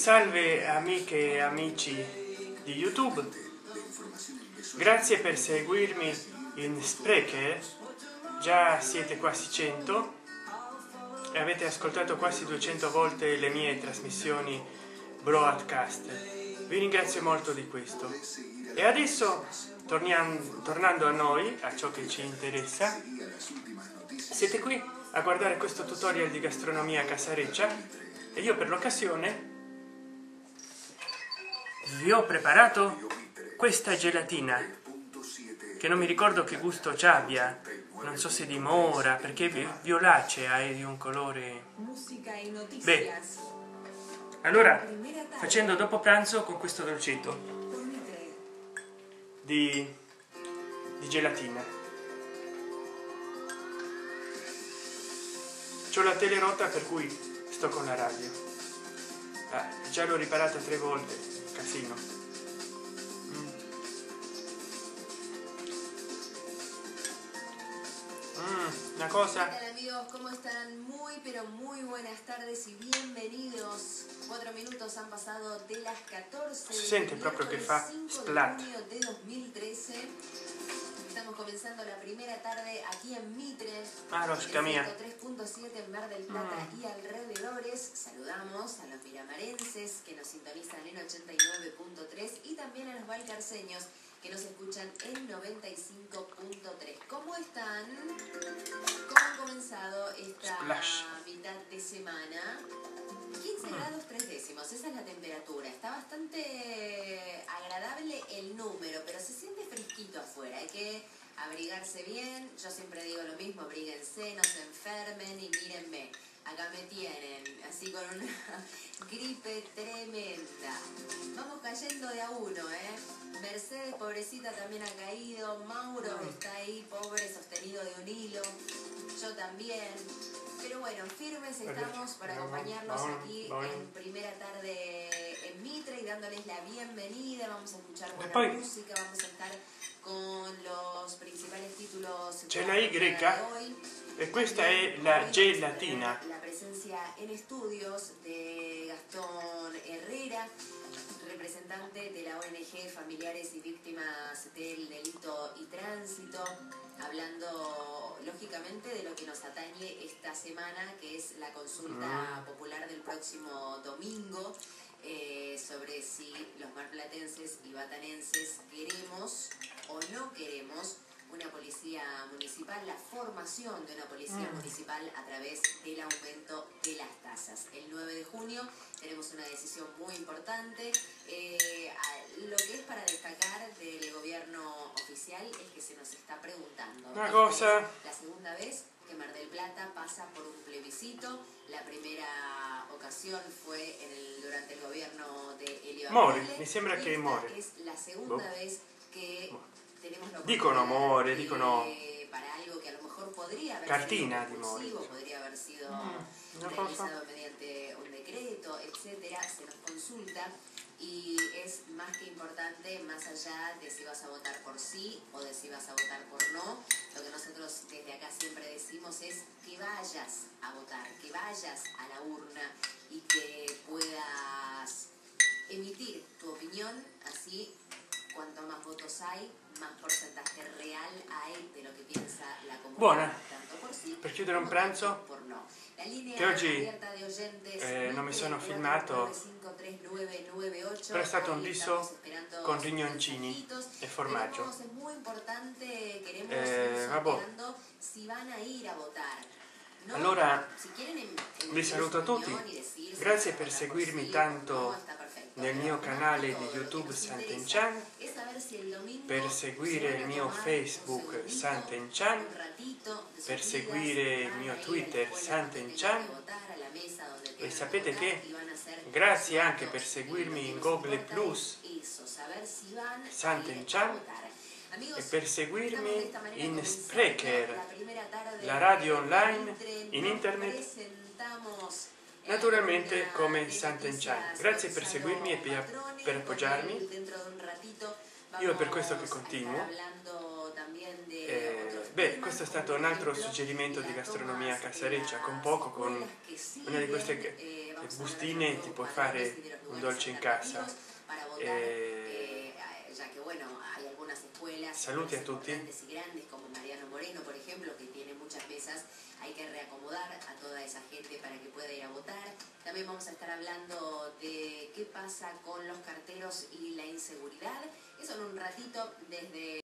Salve amiche e amici di YouTube, grazie per seguirmi in Spreaker, già siete quasi 100 e avete ascoltato quasi 200 volte le mie trasmissioni broadcast, vi ringrazio molto di questo. E adesso, tornando a noi, a ciò che ci interessa, siete qui a guardare questo tutorial di gastronomia casareccia e io per l'occasione vi ho preparato questa gelatina che non mi ricordo che gusto ci abbia, non so se di mora perché è violacea e di un colore. Beh, allora facendo dopo pranzo con questo dolcetto di gelatina. C'ho la tele rotta per cui sto con la radio. Ah, già l'ho riparata 3 volte. Casino. Una cosa. ¿Qué tal, amigos? ¿Cómo están? Muy pero muy buenas tardes y bienvenidos. 4 minutos han pasado de las 14. Se siente proprio che fa splat. De 2013. Estamos comenzando la primera tarde aquí en Mitre. Ah, los camía. 3.7 en Mar del Plata y alrededores. Saludamos a los miramarenses que nos sintonizan en 89.3 y también a los valcarceños que nos escuchan en 95.3. ¿Cómo están? ¿Cómo han comenzado esta mitad de semana? 15 grados 3 décimos, esa es la temperatura. Está bastante agradable el número, pero se siente fresquito afuera. Hay que abrigarse bien. Yo siempre digo lo mismo, abríguense, no se enfermen y mírenme. Acá me tienen, así con una gripe tremenda. Vamos cayendo de a uno, ¿eh? Mercedes, pobrecita, también ha caído. Mauro está ahí, pobre, sostenido de un hilo. Yo también. Pero bueno, firmes estamos para acompañarnos aquí en primera tarde en Mitre y dándoles la bienvenida. Vamos a escuchar buena música, vamos a estar con los principales títulos. C'è la Y e questa è la gelatina. La presencia en estudios de Gastón Herrera, representante de la ONG Familiares y Víctimas del Delito y Tránsito, hablando lógicamente de lo que nos atañe esta semana, que es la consulta popular del próximo domingo, sobre si los marplatenses y batanenses queremos o no queremos una policía municipal, la formación de una policía municipal a través del aumento de las tasas. El 9 de junio tenemos una decisión muy importante. Lo que es para destacar del gobierno oficial es que se nos está preguntando. Una cosa. La segunda vez que Mar del Plata pasa por un plebiscito. La primera ocasión fue durante el gobierno de Elio Mori. Me sembra que Mori. Es la segunda vez que... Dicono amore, dicono cartina di amore. Una cosa. Mediante un decreto, etcétera, se nos consulta y es más que importante, más allá de si vas a votar por sí o de si vas a votar por no, lo que nosotros desde acá siempre decimos es que vayas a votar, que vayas a la urna y que puedas emitir tu opinión. Así, cuanto más votos hay, más porcentaje real hay de lo que piensa la comunidad. Buona, per chiudere un pranzo che oggi non mi sono filmato, però è stato un riso con ragnoncini e formaggio. Vabbè, allora vi saluto a tutti, grazie per seguirmi tanto nel mio canale di YouTube San Ten Chan, per seguire il mio Facebook San Ten Chan, per seguire il mio Twitter San Ten Chan, e sapete che grazie anche per seguirmi in Google Plus San Ten Chan e per seguirmi in Spreaker, la radio online in internet, naturalmente come San Ten Chan. Grazie per seguirmi e per appoggiarmi. Io è per questo che continuo. Beh, questo è stato un altro suggerimento di gastronomia casareccia. Con poco, con una di queste bustine ti puoi fare un dolce in casa. Saluti a tutti. Hay que reacomodar a toda esa gente para que pueda ir a votar. También vamos a estar hablando de qué pasa con los carteros y la inseguridad. Eso en un ratito desde...